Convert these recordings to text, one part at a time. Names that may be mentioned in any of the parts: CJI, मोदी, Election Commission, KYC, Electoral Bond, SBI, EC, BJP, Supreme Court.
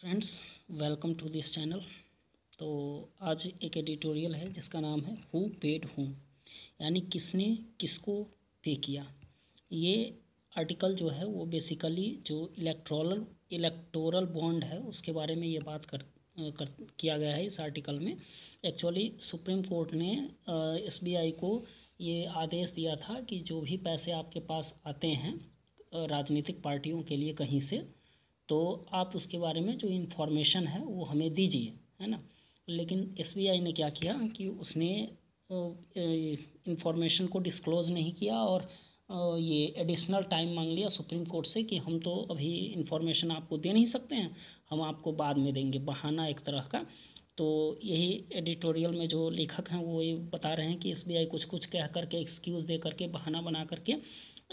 Friends welcome to this channel. तो आज एक एडिटोरियल है जिसका नाम है हु पेड हूँ, यानी किसने किसको पे किया। ये आर्टिकल जो है वो बेसिकली जो इलेक्टोरल बॉन्ड है उसके बारे में ये बात किया गया है इस आर्टिकल में। एक्चुअली सुप्रीम कोर्ट ने एसबीआई को ये आदेश दिया था कि जो भी पैसे आपके पास आते हैं राजनीतिक पार्टियों के लिए कहीं से, तो आप उसके बारे में जो इन्फॉर्मेशन है वो हमें दीजिए, है ना। लेकिन एसबीआई ने क्या किया कि उसने इन्फॉर्मेशन को डिस्क्लोज़ नहीं किया और ये एडिशनल टाइम मांग लिया सुप्रीम कोर्ट से कि हम तो अभी इन्फॉर्मेशन आपको दे नहीं सकते हैं, हम आपको बाद में देंगे, बहाना एक तरह का। तो यही एडिटोरियल में जो लेखक हैं वो ये बता रहे हैं कि एसबीआई कुछ कुछ कह करके, एक्सक्यूज़ दे करके, बहाना बना करके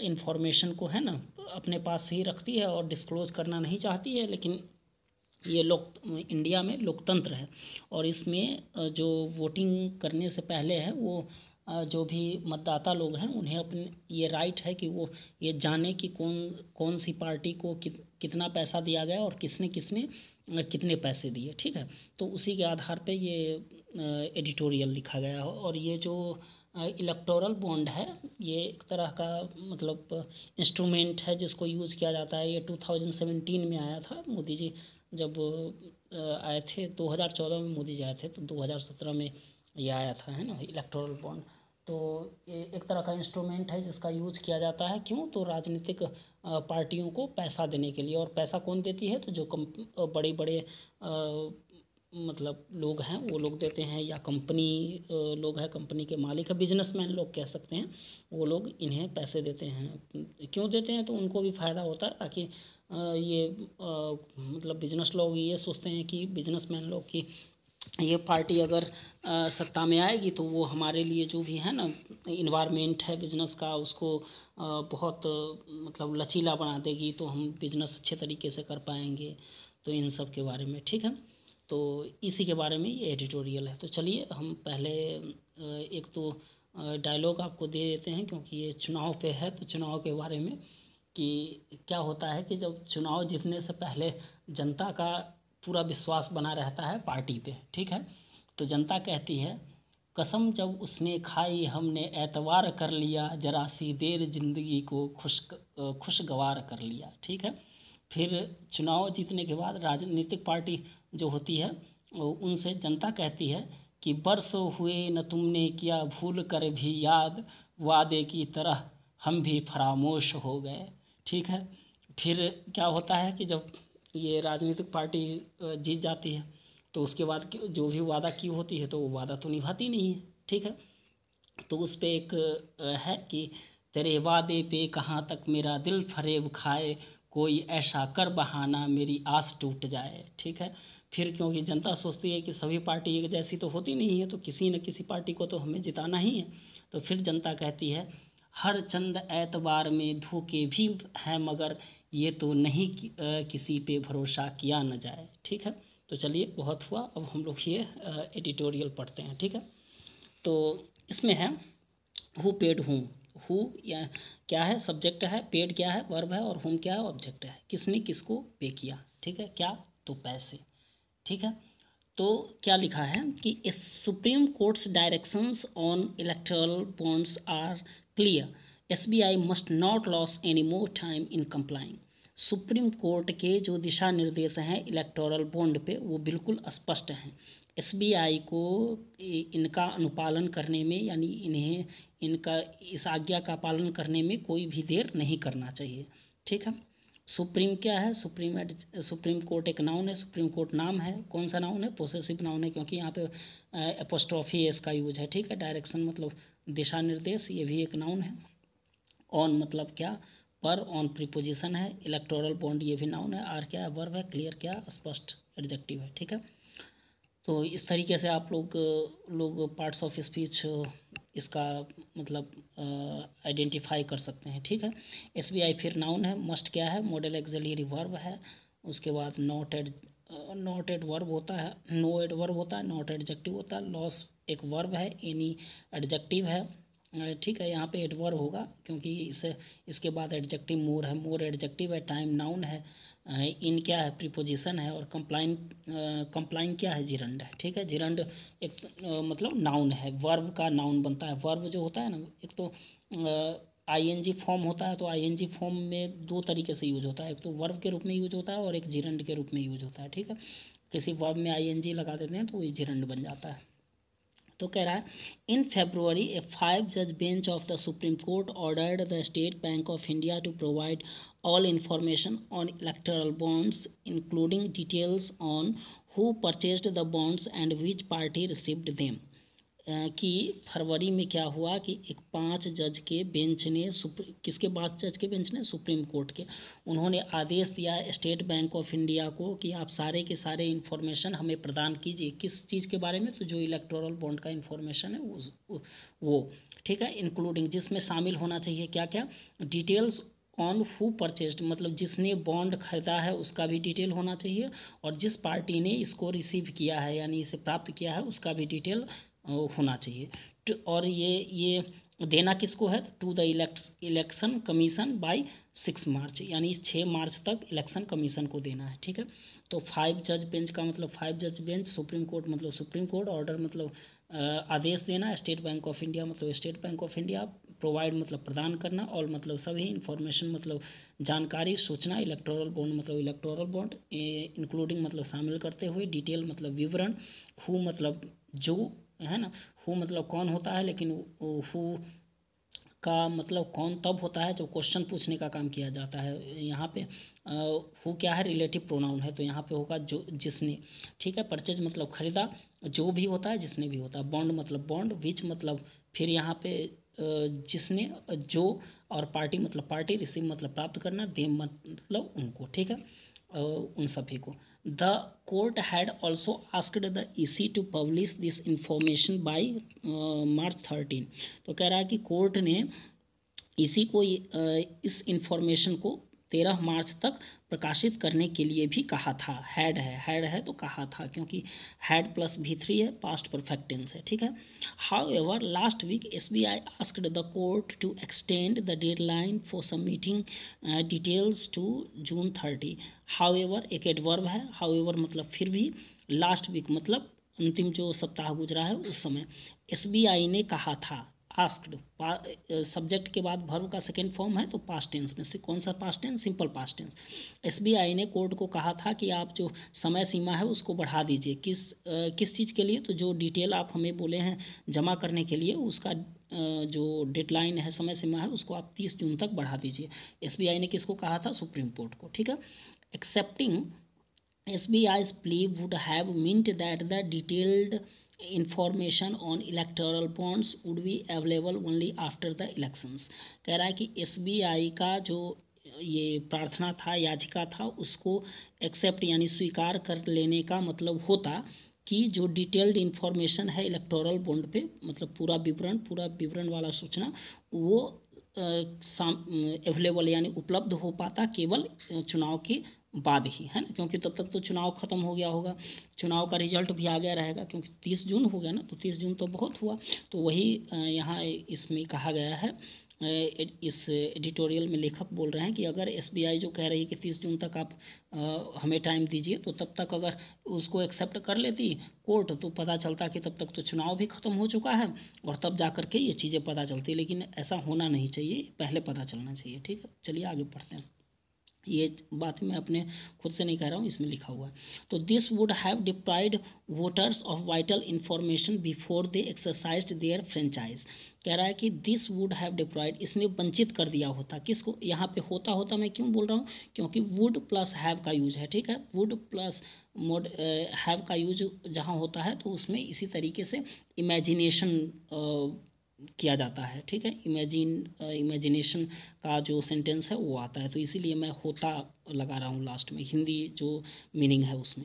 इन्फॉर्मेशन को, है ना, अपने पास ही रखती है और डिस्क्लोज़ करना नहीं चाहती है। लेकिन ये इंडिया में लोकतंत्र है और इसमें जो वोटिंग करने से पहले है वो जो भी मतदाता लोग हैं उन्हें अपने ये राइट है कि वो ये जाने कि कौन सी पार्टी को कितना पैसा दिया गया और किसने किसने कितने पैसे दिए, ठीक है। तो उसी के आधार पे ये एडिटोरियल लिखा गया है। और ये जो इलेक्टोरल बॉन्ड है ये एक तरह का मतलब इंस्ट्रूमेंट है जिसको यूज़ किया जाता है। ये 2017 में आया था, मोदी जी जब आए थे, 2014 में मोदी जी आए थे, तो 2017 में ये आया था, है ना, इलेक्टोरल बॉन्ड। तो ये एक तरह का इंस्ट्रूमेंट है जिसका यूज़ किया जाता है। क्यों? तो राजनीतिक पार्टियों को पैसा देने के लिए। और पैसा कौन देती है? तो जो बड़े बड़े मतलब लोग हैं वो लोग देते हैं, या कंपनी लोग हैं, कंपनी के मालिक है, बिजनेसमैन लोग कह सकते हैं, वो लोग इन्हें पैसे देते हैं। क्यों देते हैं? तो उनको भी फ़ायदा होता है, ताकि ये मतलब बिजनेस लोग ये सोचते हैं कि बिजनेसमैन लोग की ये पार्टी अगर सत्ता में आएगी तो वो हमारे लिए जो भी है ना इन्वायरमेंट है बिज़नेस का उसको बहुत मतलब लचीला बना देगी, तो हम बिज़नेस अच्छे तरीके से कर पाएंगे। तो इन सब के बारे में, ठीक है, तो इसी के बारे में ये एडिटोरियल है। तो चलिए हम पहले एक तो डायलॉग आपको दे देते हैं क्योंकि ये चुनाव पे है, तो चुनाव के बारे में कि क्या होता है कि जब चुनाव जीतने से पहले जनता का पूरा विश्वास बना रहता है पार्टी पे, ठीक है। तो जनता कहती है, कसम जब उसने खाई हमने एतवार कर लिया, जरा सी देर जिंदगी को खुशगवार कर लिया, ठीक है। फिर चुनाव जीतने के बाद राजनीतिक पार्टी जो होती है उनसे जनता कहती है कि बरसों हुए न तुमने किया भूल कर भी याद, वादे की तरह हम भी फरामोश हो गए, ठीक है। फिर क्या होता है कि जब ये राजनीतिक पार्टी जीत जाती है तो उसके बाद जो भी वादा की होती है तो वो वादा तो निभाती नहीं है, ठीक है। तो उस पर एक है कि तेरे वादे पे कहाँ तक मेरा दिल फरेब खाए, कोई ऐसा कर बहाना मेरी आस टूट जाए, ठीक है। फिर क्योंकि जनता सोचती है कि सभी पार्टी एक जैसी तो होती नहीं है, तो किसी न किसी पार्टी को तो हमें जिताना ही है। तो फिर जनता कहती है, हर चंद एतबार में धोखे भी हैं मगर ये तो नहीं किसी पे भरोसा किया न जाए, ठीक है। तो चलिए बहुत हुआ, अब हम लोग ये एडिटोरियल पढ़ते हैं, ठीक है। तो इसमें है हु पेड हूँ। हु या क्या है? सब्जेक्ट है, पेड क्या है? वर्ब है, और हुम क्या है? ऑब्जेक्ट है। किसने किसको पे किया, ठीक है। क्या? तो पैसे, ठीक है। तो क्या लिखा है कि supreme courts directions on electoral bonds are clear, SBI must not lose any more time in complying. Supreme court के जो दिशा निर्देश हैं इलेक्टोरल बॉन्ड पे वो बिल्कुल स्पष्ट हैं। एसबीआई को इनका अनुपालन करने में, यानी इन्हें इनका इस आज्ञा का पालन करने में कोई भी देर नहीं करना चाहिए, ठीक है। सुप्रीम क्या है? सुप्रीम कोर्ट एक नाउन है। सुप्रीम कोर्ट नाम है। कौन सा नाउन है? पोसेसिव नाउन है, क्योंकि यहाँ पे एपोस्ट्रॉफी एस का यूज है, ठीक है। डायरेक्शन मतलब दिशा निर्देश, ये भी एक नाउन है। ऑन मतलब क्या? पर, ऑन प्रीपोजिशन है। इलेक्टोरल बॉन्ड ये भी नाउन है। आर क्या है? वर्ब है। क्लियर क्या? स्पष्ट एडजेक्टिव है, ठीक है। तो इस तरीके से आप लोग पार्ट्स ऑफ स्पीच इसका मतलब आइडेंटिफाई कर सकते हैं, ठीक है। एसबीआई फिर नाउन है। मस्ट क्या है? मॉडल एक्सिलरी वर्ब है। उसके बाद नॉट एड वर्ब होता है, नो एड वर्ब होता है, नॉट एडजेक्टिव होता है। लॉस एक वर्ब है, एनी एडजेक्टिव है, ठीक है। यहाँ पे एड वर्ब होगा क्योंकि इसके बाद एडजेक्टिव मोर है, मोर एडजेक्टिव है। टाइम नाउन है, इन क्या है, प्रीपोजिशन है, और कंप्लाइंग क्या है, जिरंड है। ठीक है, जिरंड एक मतलब नाउन है, वर्ब का नाउन बनता है। वर्ब जो होता है ना, एक तो आईएनजी फॉर्म होता है, तो आईएनजी फॉर्म में दो तरीके से यूज होता है, एक तो वर्ब के रूप में यूज होता है और एक जिरंड के रूप में यूज होता है। ठीक है, किसी वर्ब में आईएनजी लगा देते हैं तो ये जिरंड बन जाता है। तो कह रहा है, इन फेब्रुअरी ए 5 जज bench of the supreme court ordered the State Bank of India to provide all information on electoral bonds including details on who purchased the bonds and which party received them. कि फरवरी में क्या हुआ कि एक 5 जज के बेंच ने, किसके 5 जज के बेंच ने, सुप्रीम कोर्ट के, उन्होंने आदेश दिया स्टेट बैंक ऑफ इंडिया को कि आप सारे के सारे इन्फॉर्मेशन हमें प्रदान कीजिए। किस चीज़ के बारे में, तो जो इलेक्टोरल बॉन्ड का इन्फॉर्मेशन है वो ठीक है, इंक्लूडिंग, जिसमें शामिल होना चाहिए क्या क्या, डिटेल्स ऑन हु परचेज्ड, मतलब जिसने बॉन्ड खरीदा है उसका भी डिटेल होना चाहिए, और जिस पार्टी ने इसको रिसीव किया है यानी इसे प्राप्त किया है उसका भी डिटेल होना चाहिए। और ये देना किसको है, to the election commission by 6 March, यानी 6 मार्च तक इलेक्शन कमीशन को देना है। ठीक है, तो 5 जज बेंच का मतलब 5 जज बेंच, सुप्रीम कोर्ट मतलब सुप्रीम कोर्ट, ऑर्डर मतलब आदेश देना, स्टेट बैंक ऑफ इंडिया मतलब State Bank of India, provide मतलब प्रदान करना, और मतलब सभी इन्फॉर्मेशन मतलब जानकारी सूचना, इलेक्टोरल बॉन्ड मतलब इलेक्टोरल बॉन्ड, इंक्लूडिंग मतलब शामिल करते हुए, डिटेल मतलब विवरण, हु मतलब जो है ना, हु मतलब कौन होता है, लेकिन हु का मतलब कौन तब होता है जो क्वेश्चन पूछने का काम किया जाता है। यहाँ पे हु क्या है, रिलेटिव प्रोनाउन है, तो यहाँ पे होगा जो, जिसने। ठीक है, परचेज मतलब खरीदा, जो भी होता है, जिसने भी होता है, बॉन्ड मतलब बॉन्ड, विच मतलब फिर यहाँ पे जिसने, जो, और पार्टी मतलब पार्टी, रिसीव मतलब प्राप्त करना, देम मतलब उनको। ठीक है, उन सभी को। The court had also asked the EC to publish this information by March 13। तो कह रहा है कि कोर्ट ने ईसी को इस इंफॉर्मेशन को 13 मार्च तक प्रकाशित करने के लिए भी कहा था। हैड है तो कहा था, क्योंकि हैड प्लस V3 है, पास्ट परफेक्ट टेंस है। ठीक है, however last week SBI asked the court to extend the deadline for submitting details to June 30। However एक एडवर्ब है, हाउ एवर मतलब फिर भी, लास्ट वीक मतलब अंतिम जो सप्ताह गुजरा है उस समय SBI ने कहा था। आस्क्ड सब्जेक्ट के बाद वर्ब का सेकेंड फॉर्म है, तो पास्ट टेंस में से कौन सा past tense, simple past tense. SBI ने कोर्ट को कहा था कि आप जो समय सीमा है उसको बढ़ा दीजिए। किस चीज़ के लिए, तो जो डिटेल आप हमें बोले हैं जमा करने के लिए, उसका जो डेडलाइन है, समय सीमा है, उसको आप 30 जून तक बढ़ा दीजिए। SBI ने किसको कहा था, सुप्रीम कोर्ट को। ठीक है, accepting SBI's plea would have meant that the detailed information on electoral bonds would be available only after the elections. कह रहा है कि SBI का जो ये प्रार्थना था, याचिका था, उसको एक्सेप्ट यानी स्वीकार कर लेने का मतलब होता कि जो डिटेल्ड इन्फॉर्मेशन है इलेक्टोरल बॉन्ड पे, मतलब पूरा विवरण वाला सूचना, वो अवेलेबल यानी उपलब्ध हो पाता केवल चुनाव के बाद ही, है ना, क्योंकि तब तक तो चुनाव ख़त्म हो गया होगा, चुनाव का रिजल्ट भी आ गया रहेगा, क्योंकि 30 जून हो गया ना, तो 30 जून तो बहुत हुआ। तो वही यहाँ इसमें कहा गया है, इस एडिटोरियल में लेखक बोल रहे हैं कि अगर SBI जो कह रही है कि 30 जून तक आप हमें टाइम दीजिए, तो तब तक अगर उसको एक्सेप्ट कर लेती कोर्ट, तो पता चलता कि तब तक तो चुनाव भी ख़त्म हो चुका है, और तब जा कर के ये चीज़ें पता चलती, लेकिन ऐसा होना नहीं चाहिए, पहले पता चलना चाहिए। ठीक है, चलिए आगे पढ़ते हैं। ये बात मैं अपने खुद से नहीं कह रहा हूँ, इसमें लिखा हुआ है। तो this would have deprived voters of vital information before they exercised their franchise. कह रहा है कि दिस वुड हैव डिप्राइव्ड, इसने वंचित कर दिया होता, किसको, यहाँ पे होता मैं क्यों बोल रहा हूँ, क्योंकि वुड प्लस हैव का यूज है। ठीक है, वुड प्लस मोड हैव का यूज जहाँ होता है तो उसमें इसी तरीके से इमेजिनेशन किया जाता है। ठीक है, इमेजिनेशन का जो सेंटेंस है वो आता है, तो इसीलिए मैं होता लगा रहा हूँ लास्ट में, हिंदी जो मीनिंग है उसमें।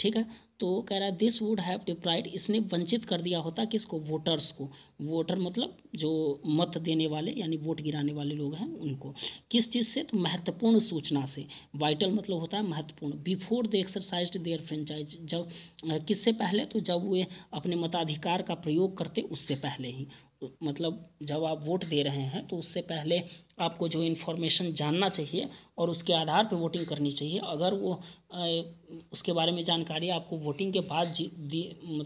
ठीक है, तो कह रहा है दिस वुड हैव डिप्राइव्ड, इसने वंचित कर दिया होता, किसको, वोटर्स को, वोटर मतलब जो मत देने वाले यानी वोट गिराने वाले लोग हैं उनको, किस चीज़ से, तो महत्वपूर्ण सूचना से। वाइटल मतलब होता है महत्वपूर्ण। Before the exercise their franchise, जब किससे पहले, तो जब वे अपने मताधिकार का प्रयोग करते उससे पहले ही, मतलब जब आप वोट दे रहे हैं तो उससे पहले आपको जो इन्फॉर्मेशन जानना चाहिए और उसके आधार पर वोटिंग करनी चाहिए। अगर वो उसके बारे में जानकारी आपको वोटिंग के बाद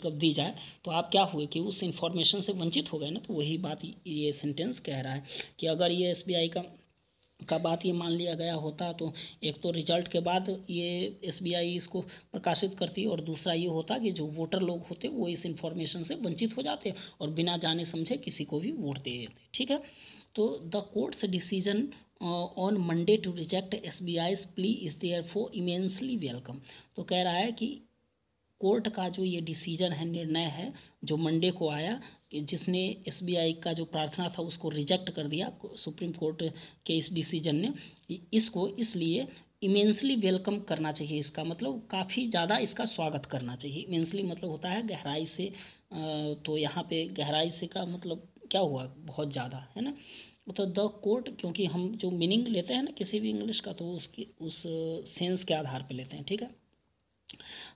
दी जाए तो आप क्या हुए कि उस इन्फॉर्मेशन से वंचित हो गए ना। तो वही बात ये सेंटेंस कह रहा है कि अगर ये SBI का बात ये मान लिया गया होता तो एक तो रिजल्ट के बाद ये SBI इसको प्रकाशित करती और दूसरा ये होता कि जो वोटर लोग होते वो इस इन्फॉर्मेशन से वंचित हो जाते और बिना जाने समझे किसी को भी वोट दे देते। ठीक है, तो the court's decision on Monday to reject SBI's plea is therefore immensely welcome. तो कह रहा है कि कोर्ट का जो ये डिसीजन है, निर्णय है जो मंडे को आया जिसने SBI का जो प्रार्थना था उसको रिजेक्ट कर दिया सुप्रीम कोर्ट के इस डिसीजन ने, इसको इसलिए इमेंसली वेलकम करना चाहिए। इसका मतलब काफ़ी ज़्यादा इसका स्वागत करना चाहिए। इमेंसली मतलब होता है गहराई से। तो यहाँ पे गहराई से का मतलब क्या हुआ, बहुत ज़्यादा, है ना। तो द कोर्ट, क्योंकि हम जो मीनिंग लेते हैं ना किसी भी इंग्लिश का तो उसकी उस सेंस के आधार पर लेते हैं। ठीक है,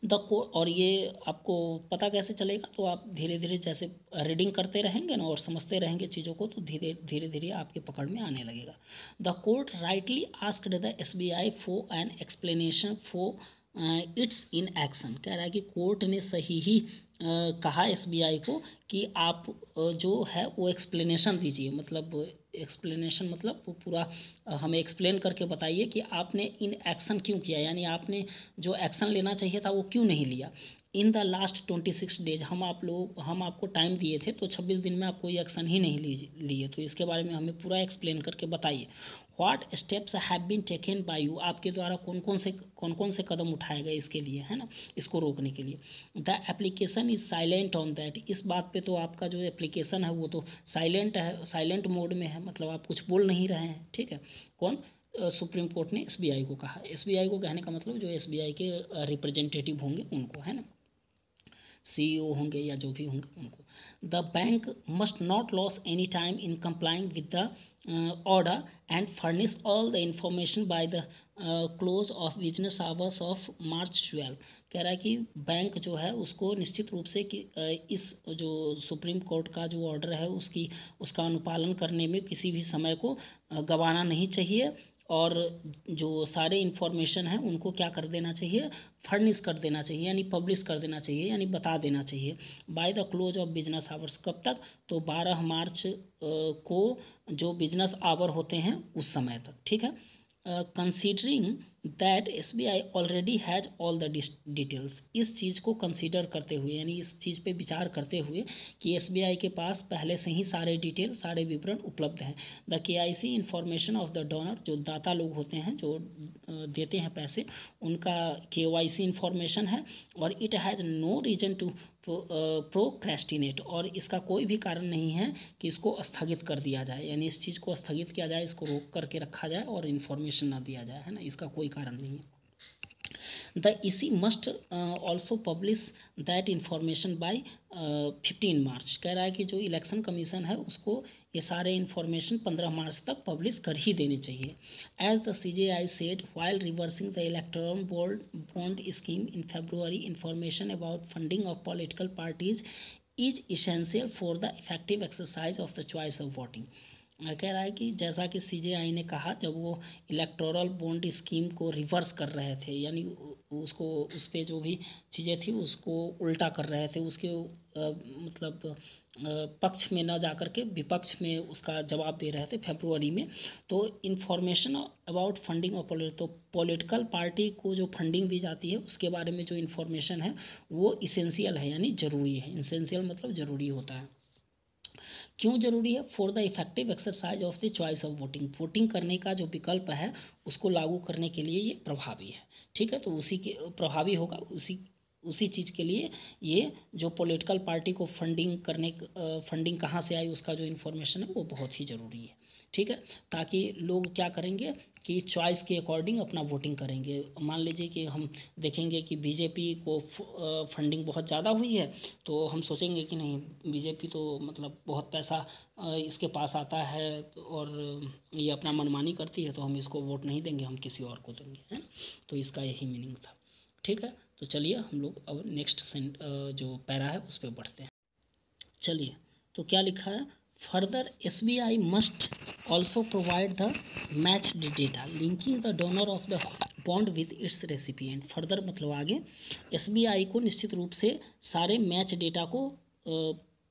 द कोर्ट, और ये आपको पता कैसे चलेगा, तो आप धीरे धीरे जैसे रीडिंग करते रहेंगे ना और समझते रहेंगे चीज़ों को तो धीरे धीरे आपके पकड़ में आने लगेगा। The court rightly asked the SBI for an explanation for its inaction. कह रहा है कि कोर्ट ने सही ही कहा SBI को कि आप जो है वो एक्सप्लेनेशन दीजिए। मतलब एक्सप्लेनेशन मतलब वो पूरा हमें एक्सप्लेन करके बताइए कि आपने इन एक्शन क्यों किया, यानी आपने जो एक्शन लेना चाहिए था वो क्यों नहीं लिया। इन द लास्ट 26 डेज, हम आपको टाइम दिए थे तो 26 दिन में आप कोई एक्शन ही नहीं लिए, तो इसके बारे में हमें पूरा एक्सप्लेन करके बताइए। What steps have been taken by you, आपके द्वारा कौन कौन से कदम उठाए गए इसके लिए, है ना, इसको रोकने के लिए। The application is silent on that, इस बात पे तो आपका जो एप्लीकेशन है वो तो साइलेंट है, साइलेंट मोड में है, मतलब आप कुछ बोल नहीं रहे हैं। ठीक है, कौन, सुप्रीम कोर्ट ने SBI को कहा। SBI को कहने का मतलब जो SBI के रिप्रेजेंटेटिव होंगे उनको, है ना, CEO होंगे या जो भी होंगे उनको। The bank must not lose any time in complying with the order and furnish all the information by the close of business hours of March 12। कह रहा है कि बैंक जो है उसको निश्चित रूप से कि इस जो सुप्रीम कोर्ट का जो ऑर्डर है उसका अनुपालन करने में किसी भी समय को गंवाना नहीं चाहिए और जो सारे इन्फॉर्मेशन है उनको क्या कर देना चाहिए, फर्निश कर देना चाहिए, यानी पब्लिश कर देना चाहिए, यानी बता देना चाहिए। By the close of business hours, कब तक, तो 12 मार्च को जो बिजनेस आवर होते हैं उस समय तक। ठीक है, considering that SBI already has all the details, इस चीज़ को कंसीडर करते हुए, यानी इस चीज़ पे विचार करते हुए कि SBI के पास पहले से ही सारे डिटेल, सारे विवरण उपलब्ध हैं। The KYC information of the donor, जो दाता लोग होते हैं जो देते हैं पैसे, उनका KYC इन्फॉर्मेशन है। और it has no reason to procrastinate, और इसका कोई भी कारण नहीं है कि इसको स्थगित कर दिया जाए, यानी इस चीज़ को स्थगित किया जाए, इसको रोक करके रखा जाए और इन्फॉर्मेशन ना दिया जाए, है ना, इसका कोई कारण नहीं है। The EC must also publish that information by 15 March. कह रहा है कि जो इलेक्शन कमीशन है उसको ये सारे इन्फॉर्मेशन 15 मार्च तक पब्लिश कर ही देने चाहिए। As the CJI said while reversing the electoral bond scheme in February, information about funding of political parties is essential for the effective exercise of the choice of voting. कह रहा है कि जैसा कि CJI ने कहा जब वो इलेक्टोरल बॉन्ड स्कीम को रिवर्स कर रहे थे, यानी उसको, उस पर जो भी चीज़ें थी उसको उल्टा कर रहे थे, उसके मतलब पक्ष में ना जा कर के विपक्ष में उसका जवाब दे रहे थे फरवरी में, तो information about funding of political party को जो फंडिंग दी जाती है उसके बारे में जो इन्फॉर्मेशन है वो इसेंशियल है, यानी ज़रूरी है। इसेंशियल मतलब ज़रूरी होता है। क्यों जरूरी है? For the effective exercise of the choice of voting, voting करने का जो विकल्प है उसको लागू करने के लिए ये प्रभावी है। ठीक है, तो उसी के प्रभावी होगा, उसी चीज़ के लिए ये जो पॉलिटिकल पार्टी को फंडिंग कहाँ से आई उसका जो इन्फॉर्मेशन है वो बहुत ही ज़रूरी है। ठीक है, ताकि लोग क्या करेंगे कि चॉइस के अकॉर्डिंग अपना वोटिंग करेंगे। मान लीजिए कि हम देखेंगे कि BJP को फंडिंग बहुत ज़्यादा हुई है तो हम सोचेंगे कि नहीं, BJP तो मतलब बहुत पैसा इसके पास आता है और ये अपना मनमानी करती है तो हम इसको वोट नहीं देंगे, हम किसी और को देंगे, है ना। तो इसका यही मीनिंग था। ठीक है, तो चलिए हम लोग अब नेक्स्ट जो पैरा है उस पर बढ़ते हैं। चलिए, तो क्या लिखा है, Further, SBI must also provide the matched data linking the donor of the bond with its recipient. Further मतलब आगे SBI को निश्चित रूप से सारे मैच डेटा को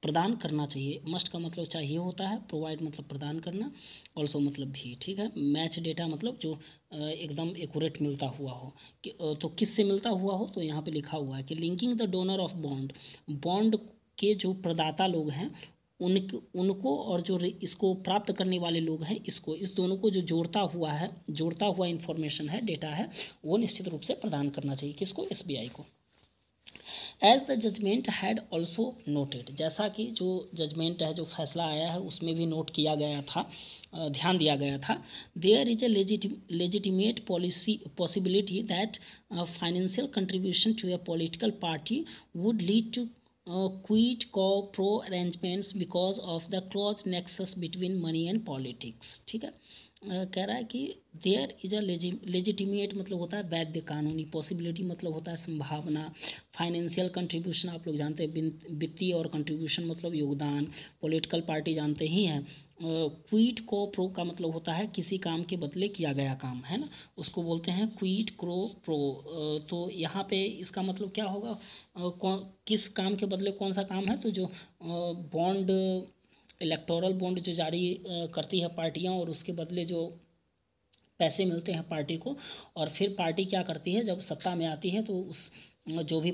प्रदान करना चाहिए. मस्ट का मतलब चाहिए होता है, प्रोवाइड मतलब प्रदान करना, ऑल्सो मतलब भी. ठीक है, मैच डेटा मतलब जो एकदम एक्यूरेट मिलता हुआ हो कि, तो किससे मिलता हुआ हो, तो यहाँ पे लिखा हुआ है कि linking the donor of bond, bond के जो प्रदाता लोग हैं उनको और जो इसको प्राप्त करने वाले लोग हैं इसको, इस दोनों को जो जोड़ता हुआ इन्फॉर्मेशन है, डेटा है, वो निश्चित रूप से प्रदान करना चाहिए. किसको? SBI को. As the judgment had also noted, जैसा कि जो जजमेंट है, जो फैसला आया है उसमें भी नोट किया गया था, ध्यान दिया गया था. There is a legitimate policy possibility that financial contribution to a political party would lead to quid pro arrangements because of the close nexus between money and politics. ठीक है, कह रहा है कि देयर इज अ लेजिटिमेट मतलब होता है वैध कानूनी, पॉसिबिलिटी मतलब होता है संभावना, फाइनेंशियल कंट्रीब्यूशन आप लोग जानते हैं वित्तीय, और कंट्रीब्यूशन मतलब योगदान, पॉलिटिकल पार्टी जानते ही हैं. क्विड प्रो का मतलब होता है किसी काम के बदले किया गया काम, है ना, उसको बोलते हैं क्विड प्रो. तो यहाँ पे इसका मतलब क्या होगा, किस काम के बदले कौन सा काम है, तो जो बॉन्ड, इलेक्टोरल बॉन्ड जो जारी करती है पार्टियां, और उसके बदले जो पैसे मिलते हैं पार्टी को, और फिर पार्टी क्या करती है जब सत्ता में आती है तो उस जो भी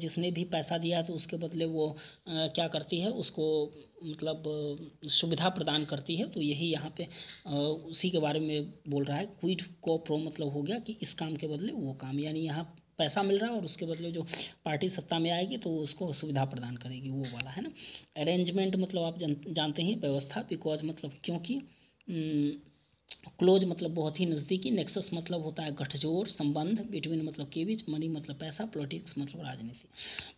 जिसने भी पैसा दिया है तो उसके बदले वो क्या करती है, उसको मतलब सुविधा प्रदान करती है. तो यही यहाँ पे उसी के बारे में बोल रहा है. क्विड प्रो मतलब हो गया कि इस काम के बदले वो काम, यानी यहाँ पैसा मिल रहा है और उसके बदले जो पार्टी सत्ता में आएगी तो उसको सुविधा प्रदान करेगी, वो वाला, है ना. अरेंजमेंट मतलब आप जानते हैं व्यवस्था, बिकॉज मतलब क्योंकि, क्लोज मतलब बहुत ही नज़दीकी, नेक्सस मतलब होता है गठजोड़, संबंध, बिटवीन मतलब के बीच, मनी मतलब पैसा, पॉलिटिक्स मतलब राजनीति.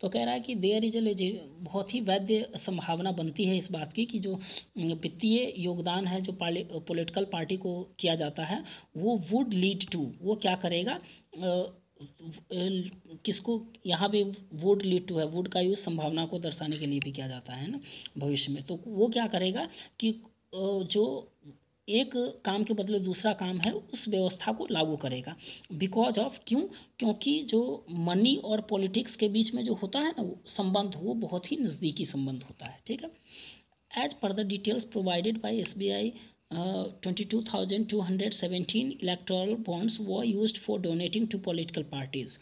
तो कह रहा है कि देयर इज ए बहुत ही वैध संभावना बनती है इस बात की कि जो वित्तीय योगदान है जो पॉलिटिकल पार्टी को किया जाता है वो वुड लीड टू, वो क्या करेगा, किसको, यहाँ पे वुड लीड टू है, वुड का यूज़ संभावना को दर्शाने के लिए भी किया जाता है ना भविष्य में. तो वो क्या करेगा कि जो एक काम के बदले दूसरा काम है उस व्यवस्था को लागू करेगा. बिकॉज ऑफ, क्यों, क्योंकि जो मनी और पॉलिटिक्स के बीच में जो होता है ना वो संबंध, वो बहुत ही नज़दीकी संबंध होता है. ठीक है. As per the details provided by SBI 22,217 electoral bonds were used for donating to political parties.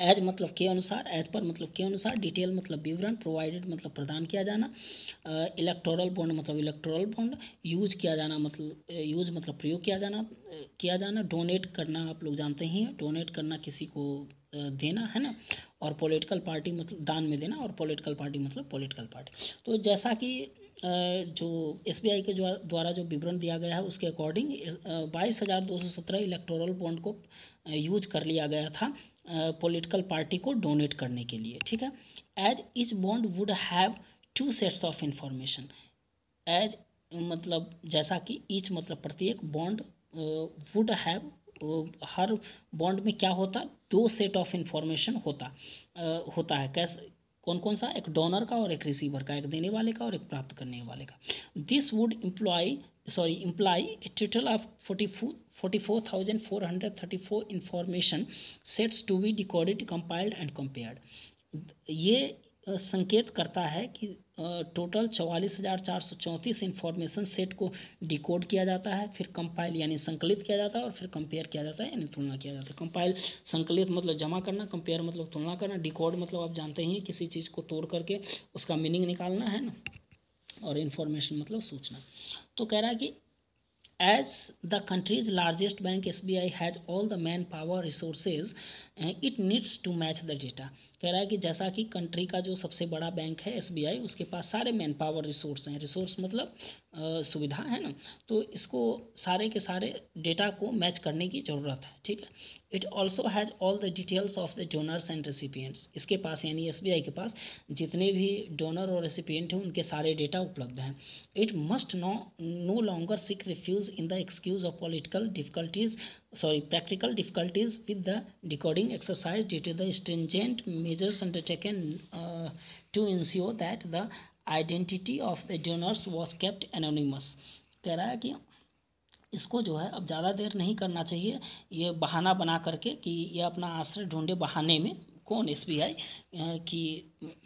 As मतलब के अनुसार, एज पर मतलब के अनुसार, डिटेल मतलब विवरण, प्रोवाइडेड मतलब प्रदान किया जाना, इलेक्टोरल बॉन्ड मतलब इलेक्टोरल बॉन्ड, यूज किया जाना मतलब यूज मतलब प्रयोग किया जाना, डोनेट करना आप लोग जानते ही हैं, डोनेट करना किसी को देना, है ना, और पॉलिटिकल पार्टी मतलब दान में देना, और पॉलिटिकल पार्टी मतलब पॉलिटिकल पार्टी. तो जैसा कि जो SBI के द्वारा जो विवरण दिया गया है उसके अकॉर्डिंग 22,217 इलेक्टोरल बॉन्ड को यूज कर लिया गया था पॉलिटिकल पार्टी को डोनेट करने के लिए. ठीक है. As each bond would have two sets of information. As मतलब जैसा कि, ईच मतलब प्रत्येक, बॉन्ड वुड हैव हर बॉन्ड में क्या होता, दो सेट ऑफ इंफॉर्मेशन होता है. कैसे, कौन कौन सा, एक डोनर का और एक रिसीवर का, एक देने वाले का और एक प्राप्त करने वाले का. This would imply a total of 44,434 information sets to be decoded, compiled and compared. ये संकेत करता है कि टोटल 44,434 इन्फॉर्मेशन सेट को डिकोड किया जाता है, फिर कंपाइल यानी संकलित किया जाता है, और फिर कंपेयर किया जाता है यानी तुलना किया जाता है. कंपाइल संकलित मतलब जमा करना, कंपेयर मतलब तुलना करना, डिकोड मतलब आप जानते ही हैं किसी चीज़ को तोड़ करके उसका मीनिंग निकालना, है ना, और इन्फॉर्मेशन मतलब सूचना. तो कह रहा है कि As the country's largest bank, SBI has all the manpower resources it needs to match the data. कह रहा है कि जैसा कि कंट्री का जो सबसे बड़ा बैंक है SBI, उसके पास सारे मैन पावर रिसोर्स हैं, रिसोर्स मतलब सुविधा, है ना, तो इसको सारे के सारे डेटा को मैच करने की ज़रूरत है. ठीक है. It also has all the details of the donors and recipients. इसके पास यानी SBI के पास जितने भी डोनर और रेसिपियंट हैं उनके सारे डेटा उपलब्ध हैं. It must no longer seek refuge in the excuse of political difficulties practical difficulties with the decoding exercise due to the stringent measures undertaken to ensure that the identity of the donors was kept anonymous. कह रहा है कि इसको जो है अब ज़्यादा देर नहीं करना चाहिए ये बहाना बना करके कि ये अपना आश्रय ढूंढे बहाने में। कौन? SBI की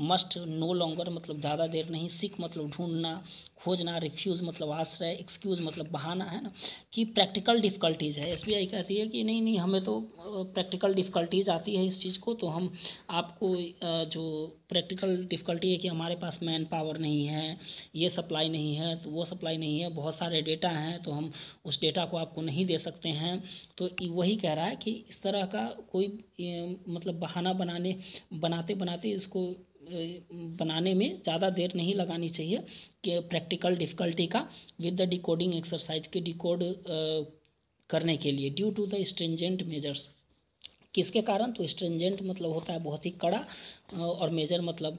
मस्ट नो लॉन्गर मतलब ज़्यादा देर नहीं, सिक मतलब ढूंढना खोजना, रिफ्यूज़ मतलब आश्रय, एक्सक्यूज़ मतलब बहाना है ना। कि प्रैक्टिकल डिफ़िकल्टीज़ है, SBI कहती है कि नहीं नहीं हमें तो प्रैक्टिकल डिफ़िकल्टीज़ आती है इस चीज़ को, तो हम आपको जो प्रैक्टिकल डिफ़िकल्टी है कि हमारे पास मैन पावर नहीं है, ये सप्लाई नहीं है तो वो सप्लाई नहीं है, बहुत सारे डेटा हैं तो हम उस डेटा को आपको नहीं दे सकते हैं। तो वही कह रहा है कि इस तरह का कोई मतलब बहाना बनाते इसको बनाने में ज़्यादा देर नहीं लगानी चाहिए कि प्रैक्टिकल डिफ़िकल्टी का विद द डिकोडिंग एक्सरसाइज के डिकोड करने के लिए। Due to the stringent measures, किसके कारण? तो स्ट्रिंजेंट मतलब होता है बहुत ही कड़ा और मेजर मतलब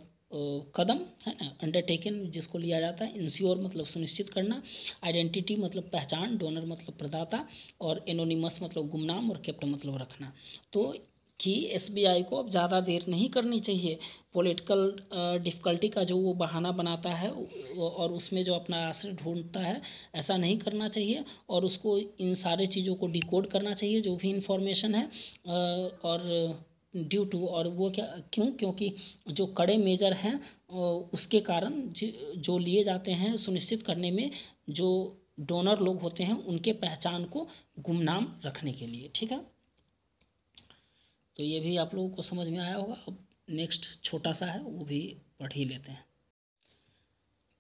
कदम है ना, अंडरटेकन जिसको लिया जाता है, इंश्योर मतलब सुनिश्चित करना, आइडेंटिटी मतलब पहचान, डोनर मतलब प्रदाता और एनोनिमस मतलब गुमनाम और केप्ट मतलब रखना। तो कि SBI को अब ज़्यादा देर नहीं करनी चाहिए पॉलिटिकल डिफ़िकल्टी का जो वो बहाना बनाता है और उसमें जो अपना आश्रय ढूंढता है, ऐसा नहीं करना चाहिए और उसको इन सारे चीज़ों को डिकोड करना चाहिए जो भी इंफॉर्मेशन है। और ड्यू टू और वो क्या क्यों? क्योंकि जो कड़े मेजर हैं उसके कारण जो लिए जाते हैं सुनिश्चित करने में जो डोनर लोग होते हैं उनके पहचान को गुमनाम रखने के लिए। ठीक है, तो ये भी आप लोगों को समझ में आया होगा। अब नेक्स्ट छोटा सा है वो भी पढ़ ही लेते हैं।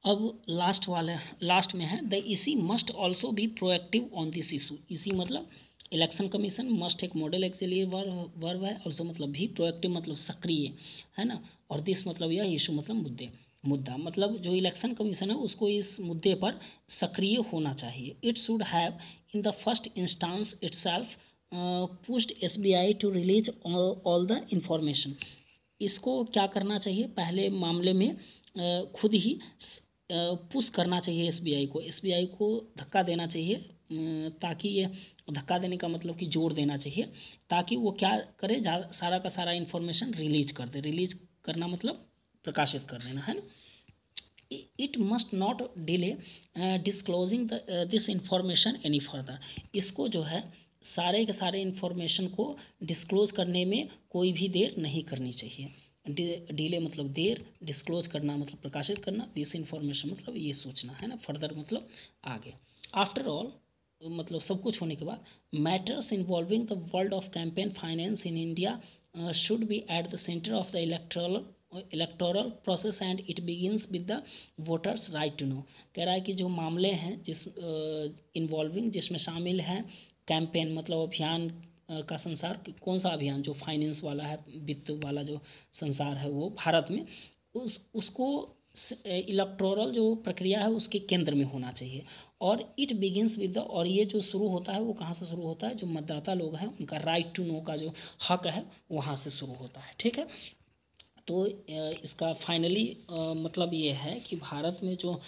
अब लास्ट में है the EC must also be proactive on this issue. EC मतलब इलेक्शन कमीशन, मस्ट एक मॉडल एक्सिलियर वर्ब है, ऑल्सो मतलब भी, प्रोएक्टिव मतलब सक्रिय है ना, और दिस मतलब यह, इशू मतलब मुद्दा मतलब जो इलेक्शन कमीशन है उसको इस मुद्दे पर सक्रिय होना चाहिए। It should have in the first instance itself pushed SBI to release all the information. इसको क्या करना चाहिए? पहले मामले में खुद ही पुश करना चाहिए SBI को धक्का देना चाहिए, ताकि ये धक्का देने का मतलब कि जोर देना चाहिए, ताकि वो क्या करे, सारा का सारा इंफॉर्मेशन रिलीज कर दे। रिलीज करना मतलब प्रकाशित कर देना है ना। It must not delay disclosing this information any further. इसको जो है सारे के सारे इन्फॉर्मेशन को डिस्क्लोज करने में कोई भी देर नहीं करनी चाहिए। डिले मतलब देर, डिस्क्लोज करना मतलब प्रकाशित करना, दिस इन्फॉर्मेशन मतलब ये सूचना है ना, फर्दर मतलब आगे। आफ्टर ऑल मतलब सब कुछ होने के बाद matters involving the world of campaign finance in India should be at the centre of the electoral process and it begins with the voters right to know. कह रहा है कि जो मामले हैं जिस इन्वॉल्विंग जिसमें शामिल हैं कैंपेन मतलब अभियान का संसार, कौन सा अभियान? जो फाइनेंस वाला है, वित्त वाला जो संसार है वो भारत में, उसको इलेक्टोरल जो प्रक्रिया है उसके केंद्र में होना चाहिए। और इट बिगिंस विद द, और ये जो शुरू होता है वो कहाँ से शुरू होता है? जो मतदाता लोग हैं उनका राइट टू नो का जो हक है वहाँ से शुरू होता है। ठीक है, तो इसका फाइनली मतलब ये है कि भारत में जो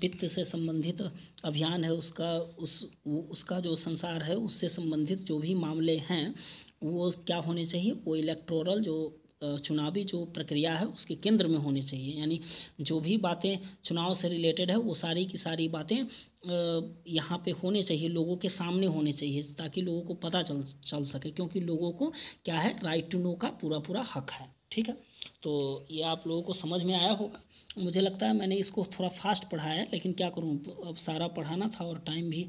वित्त से संबंधित अभियान है उसका जो संसार है उससे संबंधित जो भी मामले हैं वो क्या होने चाहिए? वो इलेक्टोरल जो चुनावी जो प्रक्रिया है उसके केंद्र में होने चाहिए। यानी जो भी बातें चुनाव से रिलेटेड है वो सारी की सारी बातें यहाँ पे होने चाहिए, लोगों के सामने होने चाहिए, ताकि लोगों को पता चल सके, क्योंकि लोगों को क्या है, राइट टू नो का पूरा हक है। ठीक है, तो ये आप लोगों को समझ में आया होगा। मुझे लगता है मैंने इसको थोड़ा फास्ट पढ़ाया है, लेकिन क्या करूँ, अब सारा पढ़ाना था और टाइम भी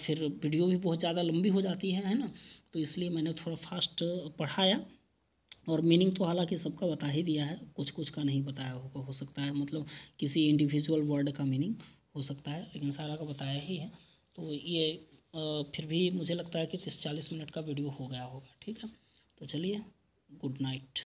फिर वीडियो भी बहुत ज़्यादा लंबी हो जाती है ना, तो इसलिए मैंने थोड़ा फास्ट पढ़ाया। और मीनिंग तो हालांकि सबका बता ही दिया है, कुछ कुछ का नहीं बताया होगा, हो सकता है मतलब किसी इंडिविजुअल वर्ड का मीनिंग हो सकता है, लेकिन सारा का बताया ही है। तो ये फिर भी मुझे लगता है कि 30-40 मिनट का वीडियो हो गया होगा। ठीक है, तो चलिए, गुड नाइट।